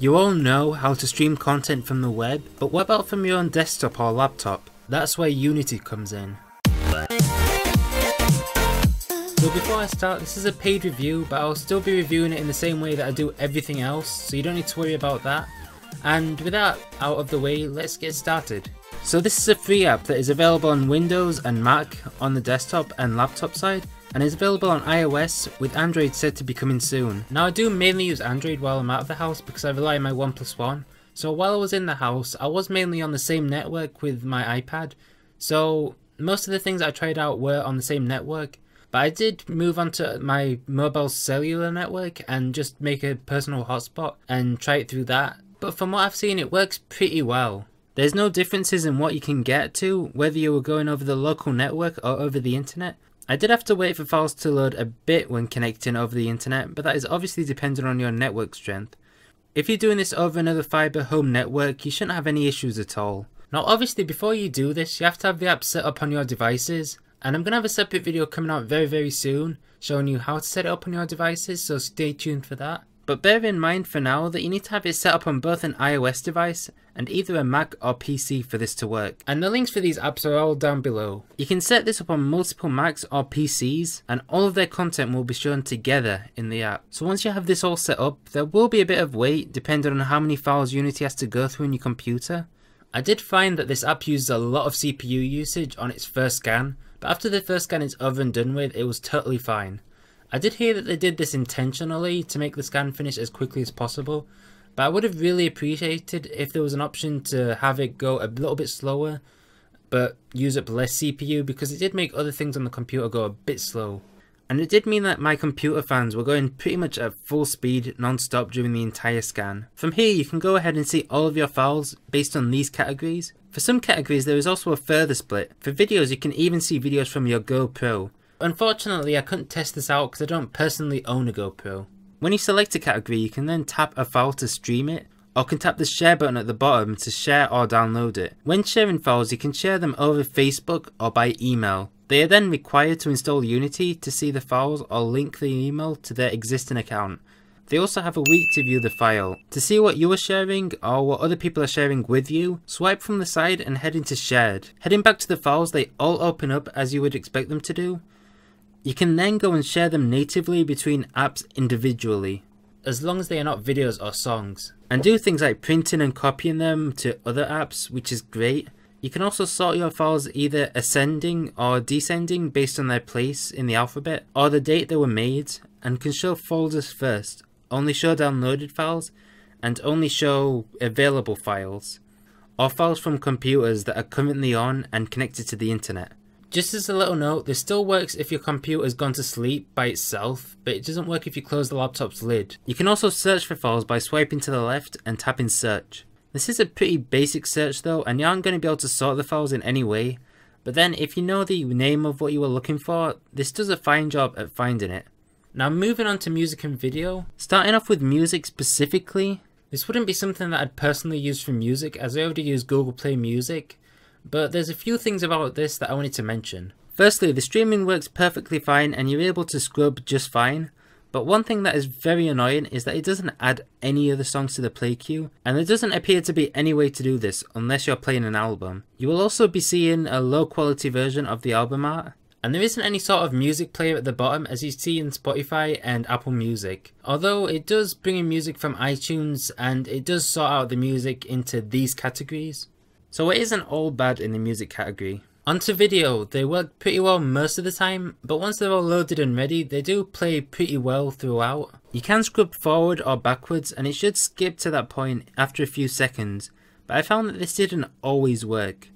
You all know how to stream content from the web, but what about from your own desktop or laptop? That's where Younity comes in. So before I start, this is a paid review, but I'll still be reviewing it in the same way that I do everything else, so you don't need to worry about that. And with that out of the way, let's get started. So this is a free app that is available on Windows and Mac on the desktop and laptop side, and is available on iOS, with Android said to be coming soon. Now I do mainly use Android while I'm out of the house because I rely on my OnePlus One, so while I was in the house I was mainly on the same network with my iPad, so most of the things I tried out were on the same network, but I did move onto my mobile cellular network and just make a personal hotspot and try it through that, but from what I've seen it works pretty well. There's no differences in what you can get to, whether you were going over the local network or over the internet. I did have to wait for files to load a bit when connecting over the internet, but that is obviously dependent on your network strength. If you're doing this over another fiber home network, you shouldn't have any issues at all. Now obviously before you do this, you have to have the app set up on your devices, and I'm going to have a separate video coming out very soon showing you how to set it up on your devices, so stay tuned for that. But bear in mind for now that you need to have it set up on both an iOS device and either a Mac or PC for this to work. And the links for these apps are all down below. You can set this up on multiple Macs or PCs, and all of their content will be shown together in the app. So once you have this all set up, there will be a bit of wait depending on how many files Younity has to go through in your computer. I did find that this app uses a lot of CPU usage on its first scan, but after the first scan is over and done with, it was totally fine. I did hear that they did this intentionally to make the scan finish as quickly as possible, but I would have really appreciated if there was an option to have it go a little bit slower but use up less CPU, because it did make other things on the computer go a bit slow. And it did mean that my computer fans were going pretty much at full speed non-stop during the entire scan. From here you can go ahead and see all of your files based on these categories. For some categories there is also a further split. For videos you can even see videos from your GoPro. Unfortunately I couldn't test this out because I don't personally own a GoPro. When you select a category you can then tap a file to stream it, or can tap the share button at the bottom to share or download it. When sharing files you can share them over Facebook or by email. They are then required to install Younity to see the files or link the email to their existing account. They also have a week to view the file. To see what you are sharing or what other people are sharing with you, swipe from the side and head into shared. Heading back to the files, they all open up as you would expect them to do. You can then go and share them natively between apps individually, as long as they are not videos or songs, and do things like printing and copying them to other apps, which is great. You can also sort your files either ascending or descending based on their place in the alphabet or the date they were made, and can show folders first, only show downloaded files, and only show available files, or files from computers that are currently on and connected to the internet. Just as a little note, this still works if your computer has gone to sleep by itself, but it doesn't work if you close the laptop's lid. You can also search for files by swiping to the left and tapping search. This is a pretty basic search though, and you aren't going to be able to sort the files in any way, but then if you know the name of what you were looking for, this does a fine job at finding it. Now moving on to music and video. Starting off with music specifically, this wouldn't be something that I'd personally use for music as I already use Google Play Music, but there's a few things about this that I wanted to mention. Firstly, the streaming works perfectly fine and you're able to scrub just fine, but one thing that is very annoying is that it doesn't add any other songs to the play queue, and there doesn't appear to be any way to do this unless you're playing an album. You will also be seeing a low quality version of the album art, and there isn't any sort of music player at the bottom as you see in Spotify and Apple Music, although it does bring in music from iTunes and it does sort out the music into these categories. So it isn't all bad in the music category. Onto video, they work pretty well most of the time, but once they're all loaded and ready they do play pretty well throughout. You can scrub forward or backwards and it should skip to that point after a few seconds, but I found that this didn't always work.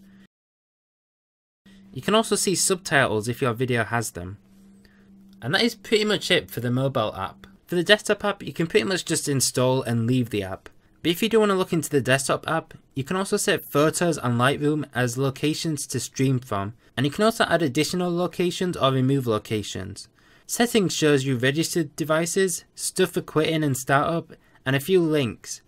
You can also see subtitles if your video has them. And that is pretty much it for the mobile app. For the desktop app you can pretty much just install and leave the app. But if you do want to look into the desktop app, you can also set photos and Lightroom as locations to stream from, and you can also add additional locations or remove locations. Settings shows you registered devices, stuff for quitting and startup, and a few links.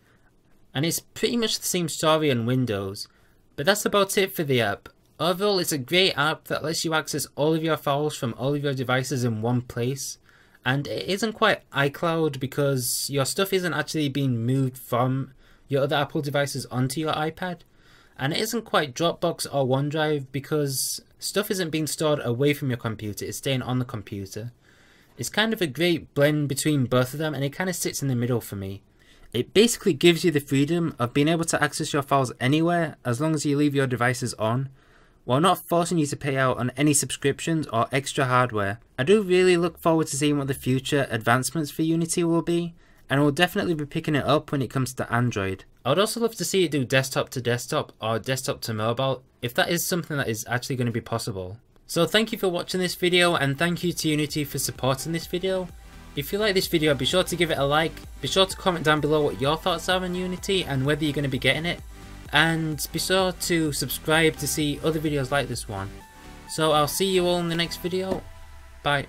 And it's pretty much the same story on Windows, but that's about it for the app. Overall it's a great app that lets you access all of your files from all of your devices in one place, And it isn't quite iCloud because your stuff isn't actually being moved from your other Apple devices onto your iPad. And it isn't quite Dropbox or OneDrive because stuff isn't being stored away from your computer, it's staying on the computer. It's kind of a great blend between both of them, and it kind of sits in the middle for me. It basically gives you the freedom of being able to access your files anywhere as long as you leave your devices on, while not forcing you to pay out on any subscriptions or extra hardware. I do really look forward to seeing what the future advancements for Unity will be, and we'll definitely be picking it up when it comes to Android. I would also love to see it do desktop to desktop or desktop to mobile, if that is something that is actually going to be possible. So thank you for watching this video, and thank you to Younity for supporting this video. If you like this video, be sure to give it a like, be sure to comment down below what your thoughts are on Younity and whether you're going to be getting it, and be sure to subscribe to see other videos like this one. So I'll see you all in the next video, bye.